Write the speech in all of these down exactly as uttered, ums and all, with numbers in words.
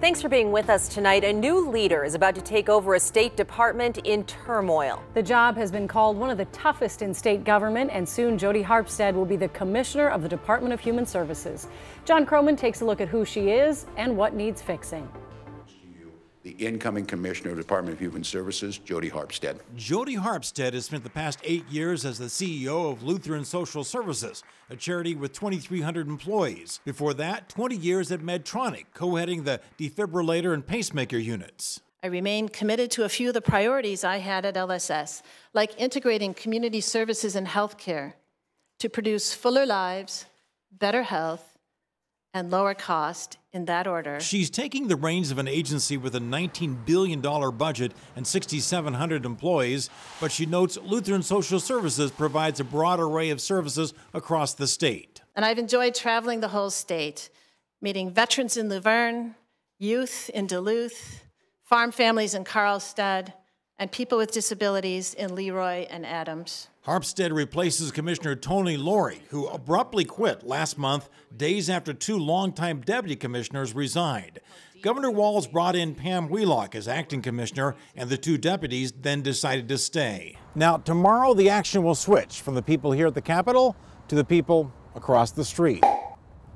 Thanks for being with us tonight. A new leader is about to take over a state department in turmoil. The job has been called one of the toughest in state government, and soon Jodi Harpstead will be the commissioner of the Department of Human Services. John Croman takes a look at who she is and what needs fixing. The incoming commissioner of the Department of Human Services, Jodi Harpstead. Jodi Harpstead has spent the past eight years as the C E O of Lutheran Social Services, a charity with twenty-three hundred employees. Before that, twenty years at Medtronic, co-heading the defibrillator and pacemaker units. I remain committed to a few of the priorities I had at L S S, like integrating community services and healthcare to produce fuller lives, better health, and lower cost, in that order. She's taking the reins of an agency with a nineteen billion dollar budget and six thousand seven hundred employees, but she notes Lutheran Social Services provides a broad array of services across the state. And I've enjoyed traveling the whole state, meeting veterans in Luverne, youth in Duluth, farm families in Carlstadt, and people with disabilities in Leroy and Adams. Harpstead replaces Commissioner Tony Laurie, who abruptly quit last month, days after two longtime deputy commissioners resigned. Governor Walz brought in Pam Wheelock as acting commissioner, and the two deputies then decided to stay. Now, tomorrow the action will switch from the people here at the Capitol to the people across the street.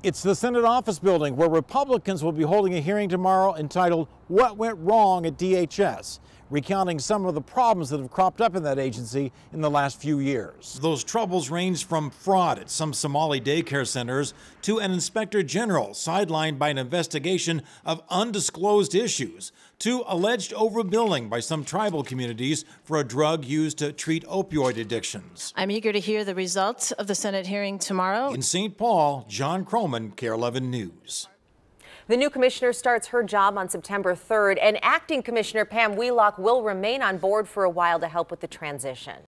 It's the Senate office building, where Republicans will be holding a hearing tomorrow entitled, "What Went Wrong at D H S?" recounting some of the problems that have cropped up in that agency in the last few years. Those troubles range from fraud at some Somali daycare centers to an inspector general sidelined by an investigation of undisclosed issues to alleged overbilling by some tribal communities for a drug used to treat opioid addictions. I'm eager to hear the results of the Senate hearing tomorrow. In Saint Paul, John Croman, KARE eleven News. The new commissioner starts her job on September third, and acting commissioner Pam Wheelock will remain on board for a while to help with the transition.